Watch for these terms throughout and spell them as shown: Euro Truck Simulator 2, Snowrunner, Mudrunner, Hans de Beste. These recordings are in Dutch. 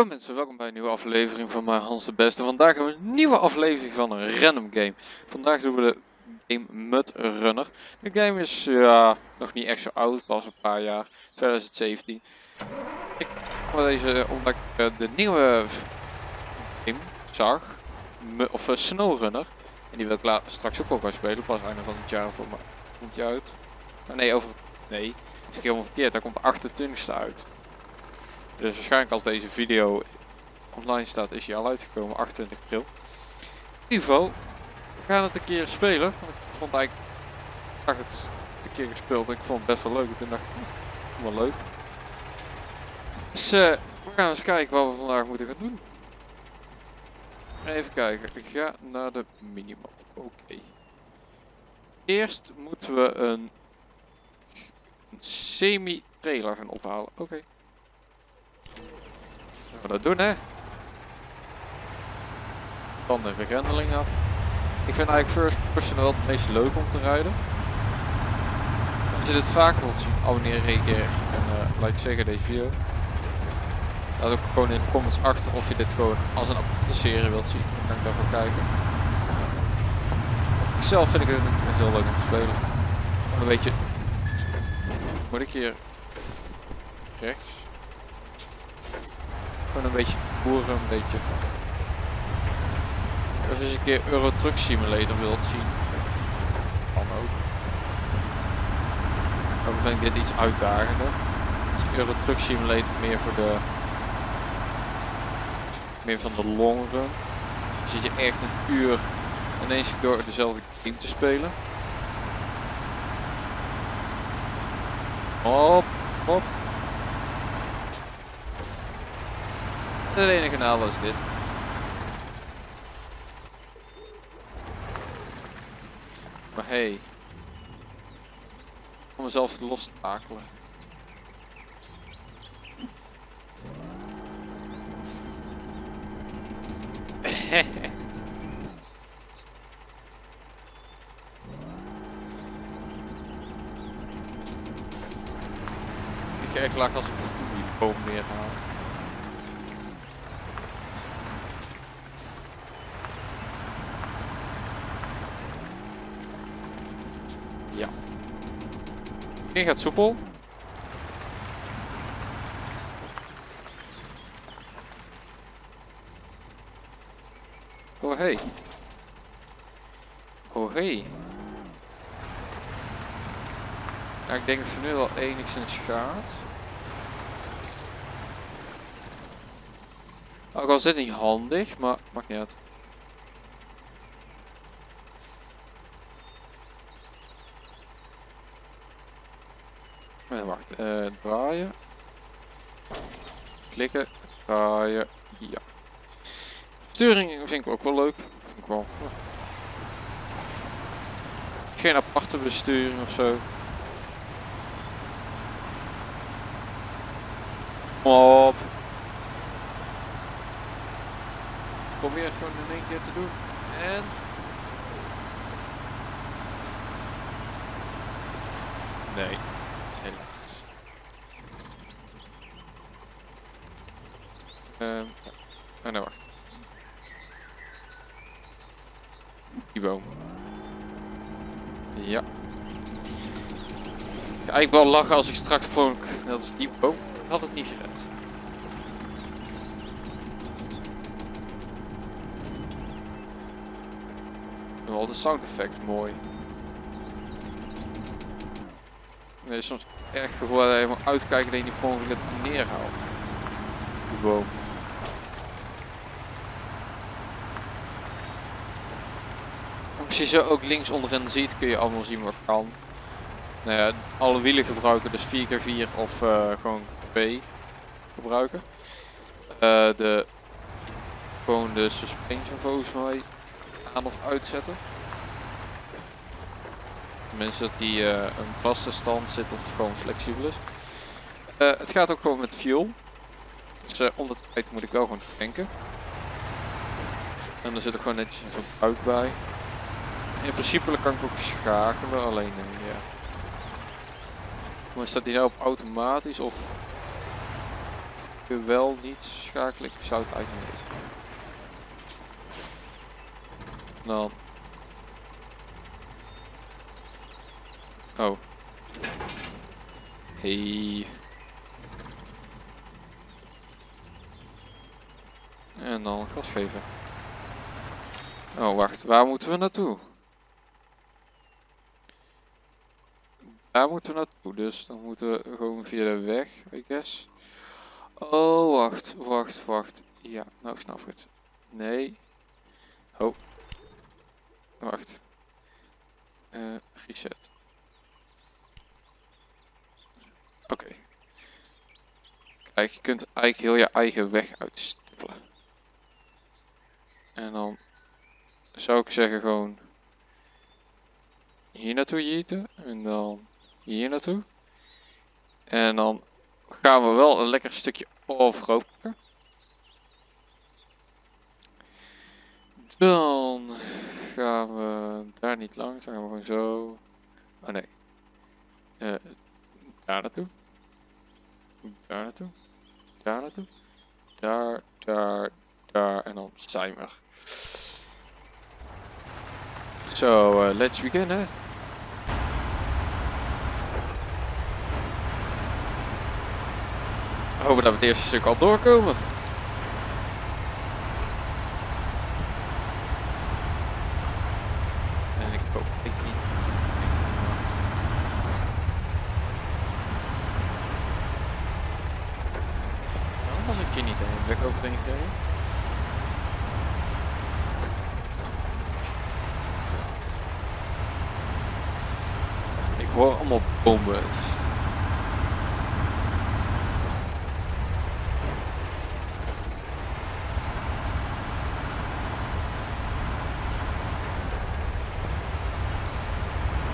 Yo mensen, welkom bij een nieuwe aflevering van mij, Hans de Beste. Vandaag hebben we een nieuwe aflevering van een random game. Vandaag doen we de game Mudrunner. De game is nog niet echt zo oud, pas een paar jaar, 2017. Ik kwam deze omdat ik de nieuwe game zag, Snowrunner. En die wil ik straks ook al gaan spelen, pas einde van het jaar voor mij. Komt die uit? Oh, nee, nee, het is helemaal verkeerd, daar komt de 28e uit. Dus waarschijnlijk als deze video online staat is hij al uitgekomen, 28 april. In ieder geval, we gaan het een keer spelen. Want ik vond eigenlijk, ik had het een keer gespeeld en ik vond het best wel leuk. En toen dacht ik, wel leuk. Dus we gaan eens kijken wat we vandaag moeten gaan doen. Even kijken, ik ga naar de minimap. Oké. Eerst moeten we een semi-trailer gaan ophalen. Oké. Zullen we dat doen, hè? Dan even grendeling af. Ik vind eigenlijk first person wel het meest leuk om te rijden. Als je dit vaker wilt zien, abonneer, reageer en like zeker deze video. Laat ook gewoon in de comments achter of je dit gewoon als een aparte serie wilt zien. Dan kan ik daarvoor kijken. Zelf vind ik het heel leuk om te spelen. Maar dan weet je... Moet ik hier... Rechts? Een beetje boeren, een beetje. Als je eens een keer Euro Truck Simulator wilt zien, kan ook. Dan vind ik dit iets uitdagender. Euro Truck Simulator meer voor de. Meer van de long run. Dan zit je echt een uur ineens door dezelfde game te spelen. Hop, hop. Het enige nadeel is dit. Maar hey, ik kan mezelf los takelen. Ik ga echt laag als ik die boom neerhaal. Dit gaat soepel. Oh hey. Oh hey. Nou, ik denk dat ze nu wel enigszins gaat. Ook al is dit niet handig, maar maakt niet uit. Wacht, draaien. Klikken, draaien, ja. Sturing vind ik ook wel leuk. Vind ik wel. Geen aparte besturing ofzo. Kom op. Probeer het gewoon in één keer te doen. En... Nee. Oh nee, wacht. Die boom. Ja. Ik ga eigenlijk wel lachen als ik straks vond. Dat is die boom. Ik had het niet gered. En wel de sound effect mooi. Nee, soms echt gevoel dat je helemaal uitkijkt dat je die volgende keer neerhaalt. Die boom. Als je zo ook links onderin ziet, kun je allemaal zien wat kan. Nou ja, alle wielen gebruiken, dus 4x4 of gewoon B gebruiken. Gewoon de suspension volgens mij aan of uitzetten. Tenminste dat die een vaste stand zit of gewoon flexibel is. Het gaat ook gewoon met fuel. Dus om de tijd moet ik wel gewoon tanken. En er zit ook gewoon netjes een verbruik bij. In principe kan ik ook schakelen, alleen ja. Maar staat die nou op automatisch of... ik wel niet schakel, ik zou het eigenlijk niet doen. Dan. Oh. Hey. En dan gas geven. Oh wacht, waar moeten we naartoe? Daar moeten we naartoe, dus dan moeten we gewoon via de weg, I guess. Oh wacht, wacht, wacht. Ja, nou snap ik het. Nee. Oh. Wacht. Reset. Oké. Kijk, je kunt eigenlijk heel je eigen weg uitstippelen. En dan zou ik zeggen gewoon hier naartoe jeeten en dan hier naartoe. En dan gaan we wel een lekker stukje off-road pakken. Dan gaan we daar niet langs, dan gaan we gewoon zo. Oh nee. Daar naartoe. Daar naartoe. Daar naartoe. Daar, daar, daar en dan zijn we er. Zo, let's begin, hè. We hopen dat we het eerste stuk al doorkomen. En ik hoop ik niet. Dan was ik hier niet heen. Ben ik over, denk ik, heen. Ik hoor allemaal bommen.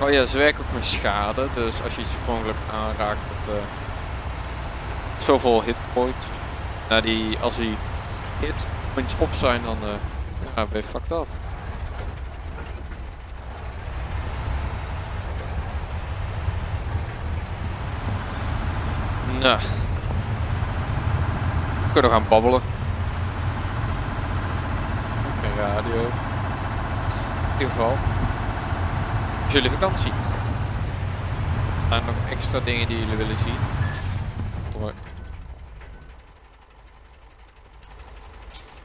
Oh ja, ze werken ook met schade, dus als je iets ongeluk aanraakt, dat zoveel hitpoints. Nou, als die hitpoints op zijn, dan ja, ben je fucked up. Nou, we kunnen gaan babbelen. Geen radio. In ieder geval, jullie vakantie. En nog extra dingen die jullie willen zien. Mooi.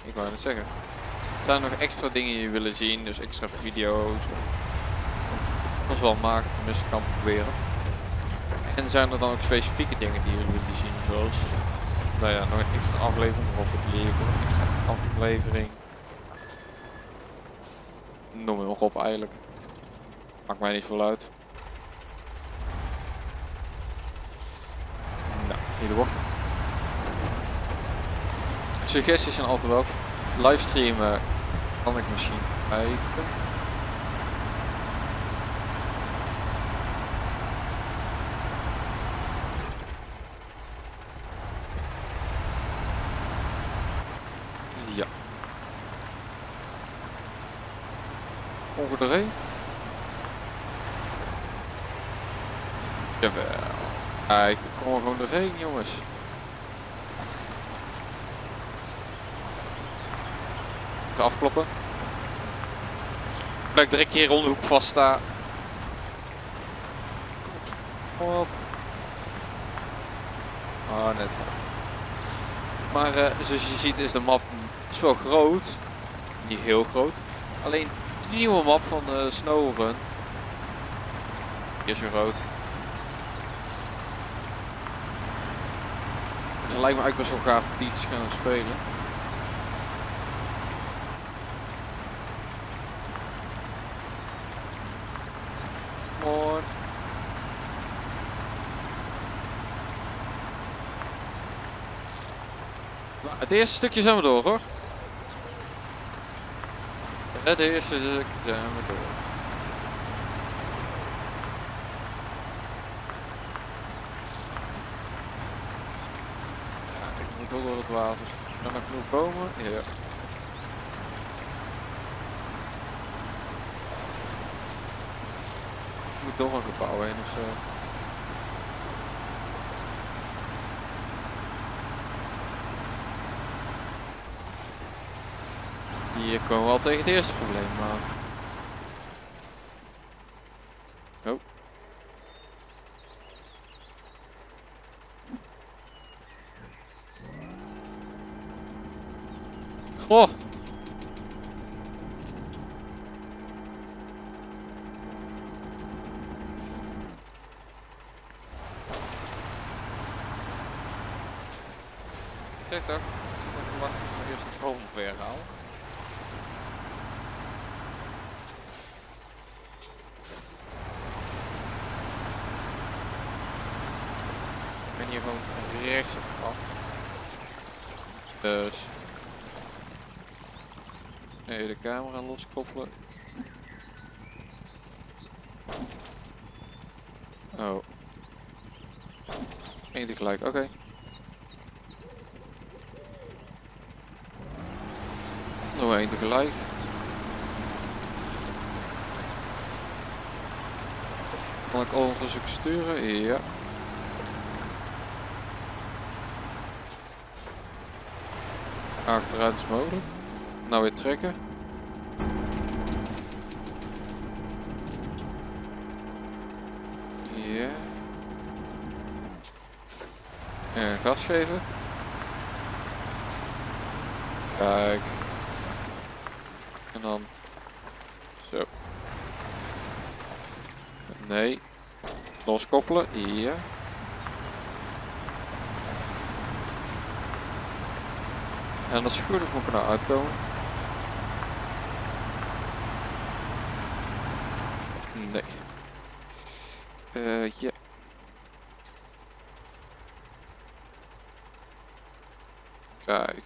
Ik wou het zeggen. Er zijn nog extra dingen die jullie willen zien, dus extra video's. Ons wel maken, tenminste kan proberen. En zijn er dan ook specifieke dingen die jullie willen zien, zoals, nou ja, nog een extra aflevering, of het leer, nog een extra aflevering. Noem het nog op eigenlijk. Maakt mij niet veel uit. Nou, hier de wachten. Suggesties zijn altijd welkom. Livestreamen kan ik misschien kijken. Ongeveer. Jawel. Kijk, ik kom er gewoon doorheen, jongens. Even afkloppen. Blijf ik direct hier rond de hoek vast sta. Kom op. Oh, net. Maar zoals je ziet is de map best wel groot. Niet heel groot. Alleen die nieuwe map van Snowrunner. Hier is weer rood. Dus het lijkt me eigenlijk best wel gaaf om die te gaan spelen. Mooi. Nou, het eerste stukje zijn we door, hoor. Het eerste stuk zijn we door. Ja, ik moet wel door het water. Kan er genoeg komen? Ja. Ik moet door een gebouw heen ofzo. Hier komen we al tegen het eerste probleem aan. Oh. Oh! Zeg toch? Ik zit even te wachten tot ik eerst het boom weer haal. Ik ben hier gewoon rechts op af. Dus... even de camera loskoppelen. Oh. Eén tegelijk, oké. Okay. Nog één tegelijk. Kan ik al een stuk sturen? Ja. Achteruit is mogelijk. Nou weer trekken. Ja. Yeah. En gas geven. Kijk. En dan... zo. Nee. Loskoppelen. Ja. Yeah. En dat is goed, dat moet ik nou uitkomen. Nee. Ja. Yeah. Kijk.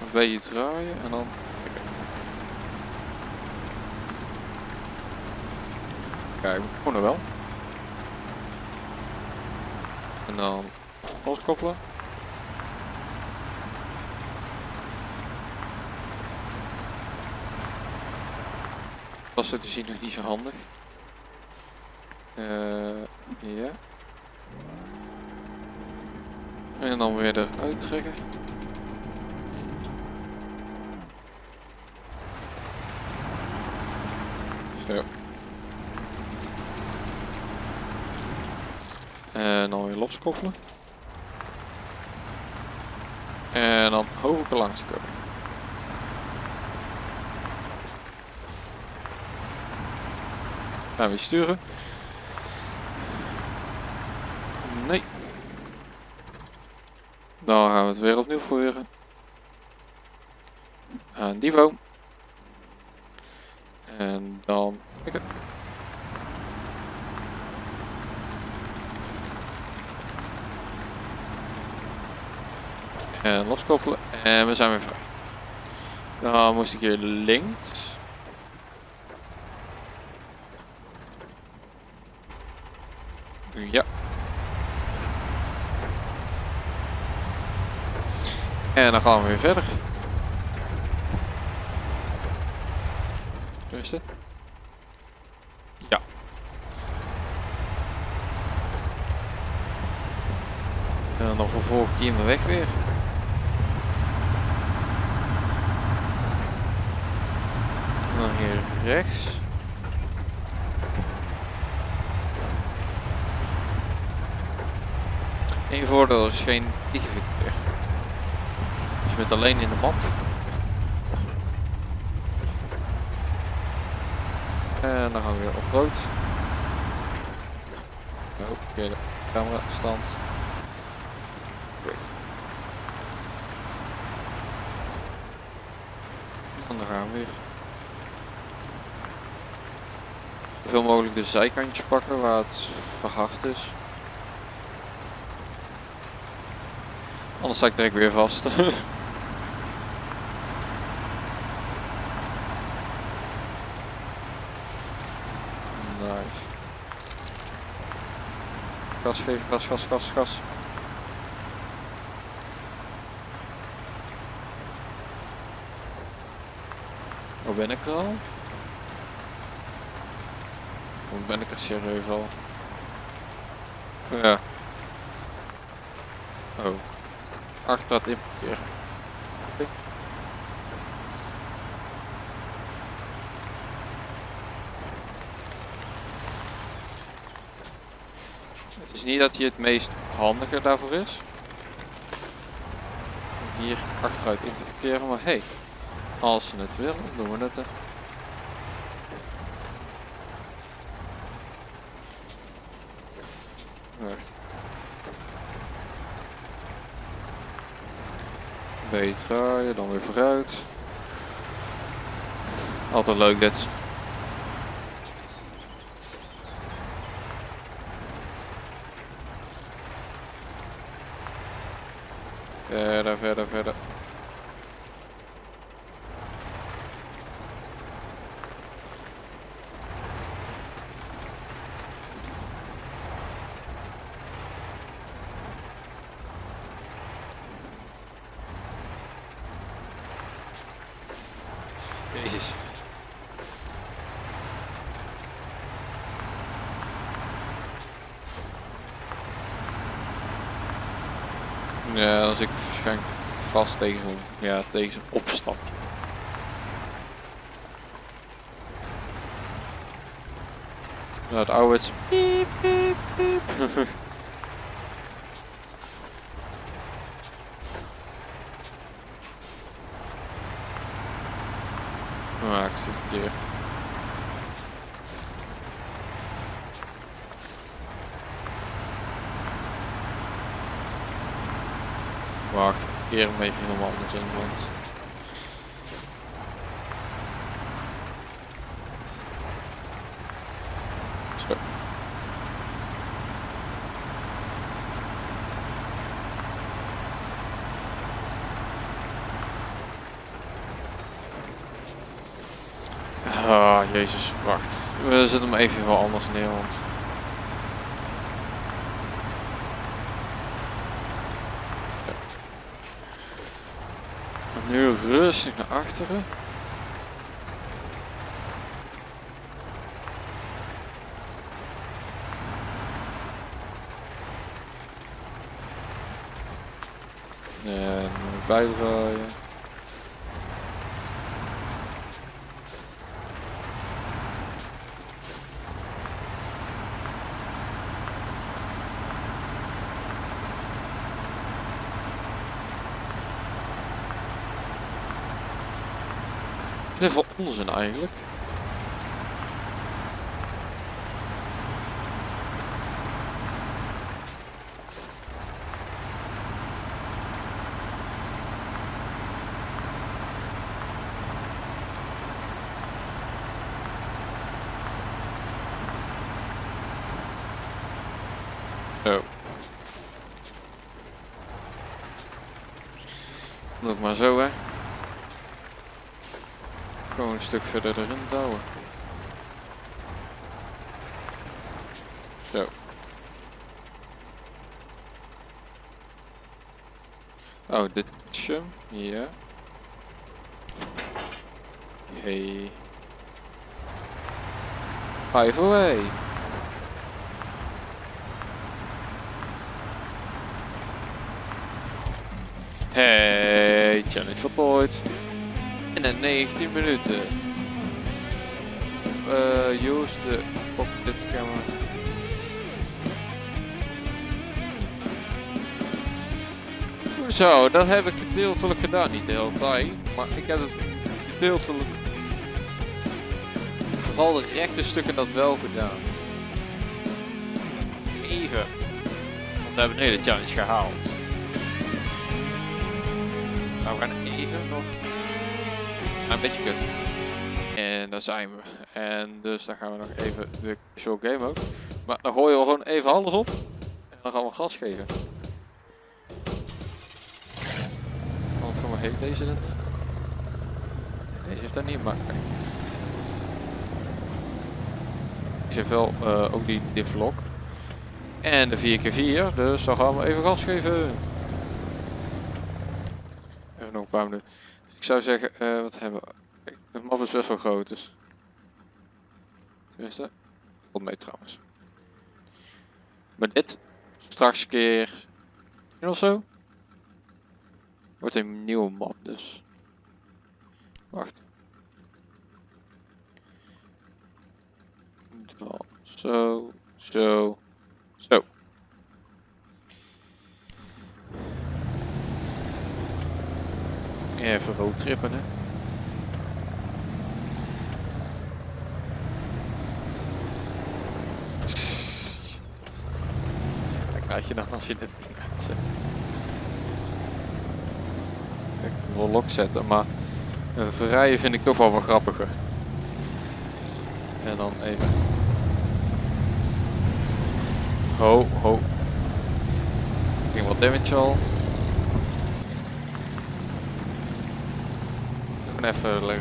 Een beetje draaien en dan... okay. Kijk, we komen er wel. En dan loskoppelen. Dat is te zien nog niet zo handig. Yeah. En dan weer eruit trekken. Zo. En dan weer loskoppelen. En dan hoog er langs komen. Gaan we sturen? Nee. Dan gaan we het weer opnieuw proberen. Aan die boom. En dan... oké. En loskoppelen. En we zijn weer vrij. Dan moest ik hier links. Ja. En dan gaan we weer verder. Rusten. Ja. En dan vervolg ik hier mijn weg weer. En dan hier rechts. Eén voordeel is geen digiverkeer. Dus je bent alleen in de band. En dan gaan we weer op rood. Oké, de camera dan. En dan gaan we weer. Zoveel mogelijk de zijkantjes pakken waar het verhard is. Anders sta ik direct weer vast. Nice. Gas geven, gas, gas, gas, gas. Hoe ben ik er al? Hoe ben ik er serieus al? Ja. Oh. achter dat importeren. Het is niet dat hij het meest handige daarvoor is. Om hier achteruit in te verkeren, maar hey, als ze het willen, doen we het er. Mee draaien, dan weer vooruit. Altijd leuk dit. Verder, verder, verder. Ja, dan zit ik waarschijnlijk vast tegen zo'n opstap. Nou, het oude is piep, piep, piep. Maar ik zit verkeerd. Wacht, ik keer hem even helemaal anders in, want... Zo. Ah, jezus, wacht. We zetten hem even wel anders neer, want... Nu rustig naar achteren. En bijdraaien. Dit is wel onzin eigenlijk. Zo. Doe maar zo, hè. Gewoon een stuk verder erin douwen. Zo. Oh, dit is hem. Ja. Hey. 5 away. Hey, challenge voltooid. En 19 minuten. Joost op dit camera. Zo, dat heb ik gedeeltelijk gedaan. Niet de hele tijd, maar ik heb het gedeeltelijk. Vooral de rechte stukken dat wel gedaan. Even. Want we hebben een hele challenge gehaald. Nou, we gaan even nog. Een beetje kut. En daar zijn we. En dus dan gaan we nog even de show game ook. Maar dan gooien we gewoon even alles op. En dan gaan we gas geven. Want voor mij heeft deze dit. Deze heeft dat niet, maar... Ik zit wel ook die vlog. En de 4x4, dus dan gaan we even gas geven. Even nog een paar minuten. Ik zou zeggen, wat hebben we? De map is best wel groot, dus. Tenminste, wat mee trouwens. Maar dit, straks een keer. En of zo. Wordt een nieuwe map dus. Wacht. Zo. Even roadtrippen, hè. Kijk, laat je dan als je dit ding uitzet. Kijk, ik wil lock zetten, maar verrijden vind ik toch wel wat grappiger. En dan even. Ho, ho. Ik ging wat damage al. Even leuk.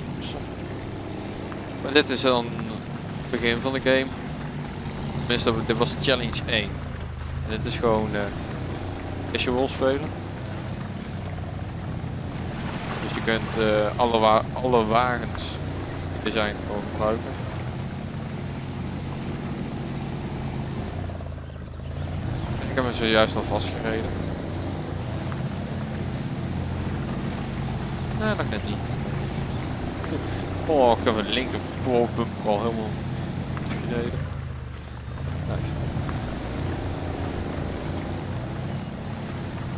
Maar dit is dan het begin van de game. Tenminste, dit was challenge 1. En dit is gewoon casual spelen. Dus je kunt alle wagens die zijn gewoon gebruiken. Ik heb me zojuist al vastgereden. Nee, nog net niet. Oh, ik heb een linker bumper al helemaal gereden. Nice.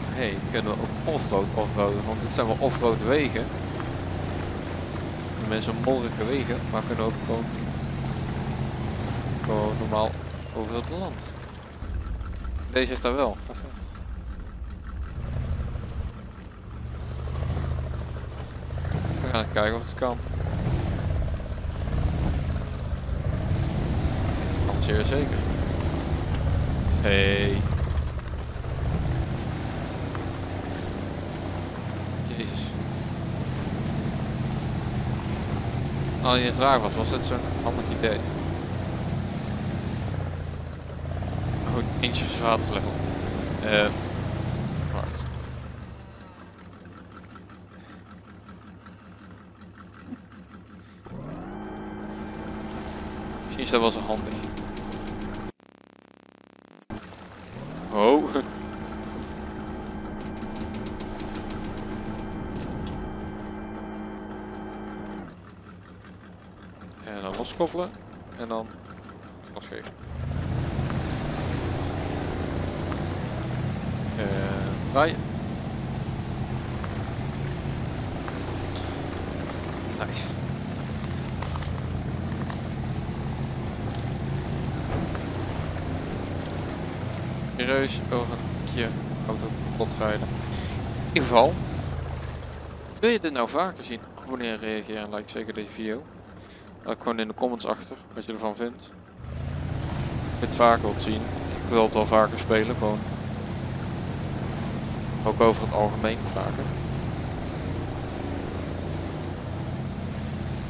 Hey, we kunnen ook offroaden, want dit zijn wel offroad wegen. De mensen mollige wegen, maar kunnen ook gewoon normaal over het land. Deze heeft daar wel. We gaan kijken of het kan. Zeer zeker. Hey. Jezus. Als je het raar was dat zo'n handig idee. Goed, eentje water level. Wacht. Jezus, dat was een handig idee. Oh. En dan loskoppelen. En dan losgeven. Bye. Nice. Reus over een keer auto kapot rijden. In ieder geval, wil je dit nou vaker zien? Abonneer, reageer en like zeker deze video. Laat gewoon in de comments achter wat je ervan vindt. Als je het vaker wilt zien, ik wil het wel vaker spelen, gewoon. Ook over het algemeen vaker.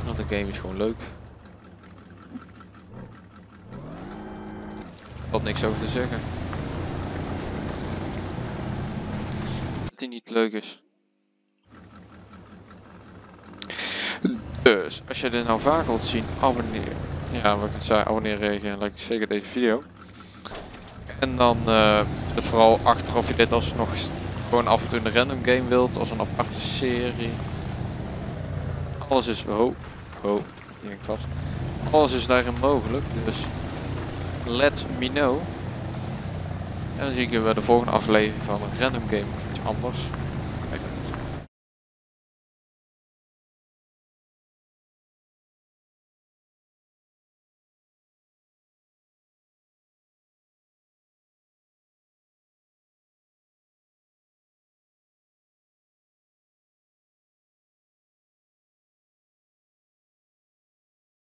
Want de game is gewoon leuk. Ik had niks over te zeggen. Die niet leuk is. Dus als je dit nou vaak wilt zien, abonneer. Ja, wat ik zei, abonneer, reageer en like zeker deze video. En dan het vooral achter of je dit alsnog gewoon af en toe een random game wilt, als een aparte serie. Alles is alles is daarin mogelijk. Dus let me know. En dan zie ik je bij de volgende aflevering van een random game. Anders.